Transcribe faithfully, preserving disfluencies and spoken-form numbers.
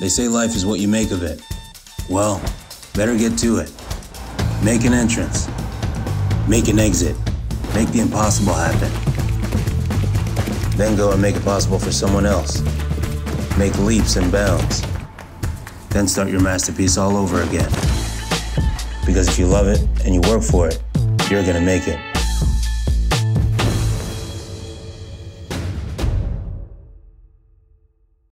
They say life is what you make of it. Well, better get to it. Make an entrance. Make an exit. Make the impossible happen. Then go and make it possible for someone else. Make leaps and bounds. Then start your masterpiece all over again. Because if you love it and you work for it, you're gonna make it.